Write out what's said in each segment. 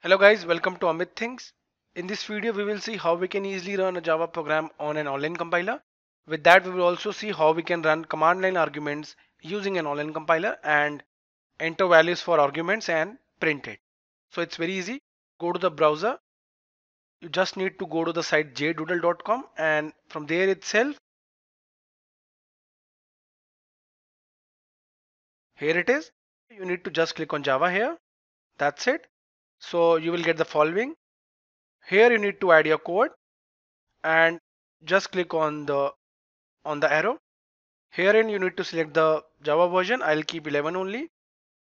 Hello guys, welcome to Amit Things. In this video we will see how we can easily run a Java program on an online compiler. With that we will also see how we can run command line arguments using an online compiler and enter values for arguments and print it. So it's very easy. Go to the browser. You just need to go to the site jdoodle.com and from there itself, here it is. You need to just click on Java here. That's it. So you will get the following. Here you need to add your code and just click on the arrow. Herein you need to select the Java version. I'll keep 11 only.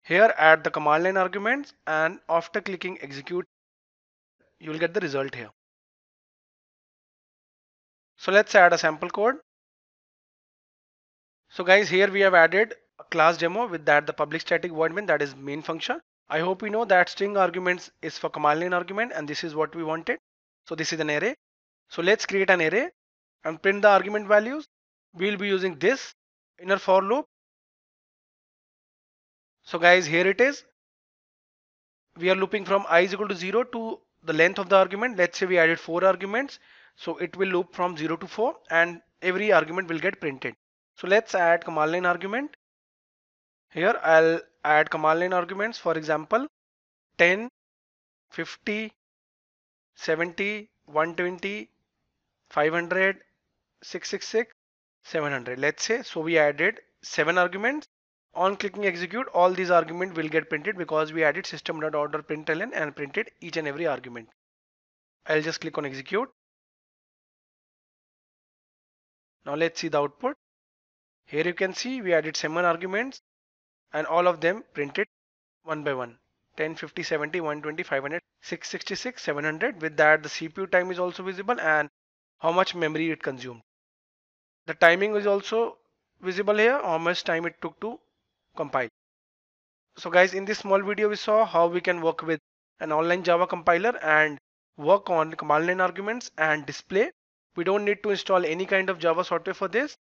Here add the command line arguments and after clicking execute you will get the result here. So let's add a sample code. So guys, here we have added a class demo. With that the public static void main, that is main function. I hope you know that string arguments is for command line argument and this is what we wanted. So this is an array. So let's create an array and print the argument values. We will be using this inner for loop. So guys, here it is. We are looping from I is equal to 0 to the length of the argument. Let's say we added 4 arguments. So it will loop from 0 to 4 and every argument will get printed. So let's add command line argument. Here I'll add command line arguments, for example 10, 50, 70, 120, 500, 666, 700. Let's say, so we added 7 arguments. On clicking execute, all these arguments will get printed because we added system.order println and printed each and every argument. I'll just click on execute. Now let's see the output. Here you can see we added 7 arguments. And all of them printed one by one. 10, 50, 70, 120, 500, 666, 700. With that the CPU time is also visible and how much memory it consumed. The timing is also visible here, how much time it took to compile. So guys, in this small video we saw how we can work with an online Java compiler and work on command line arguments and display. We don't need to install any kind of Java software for this.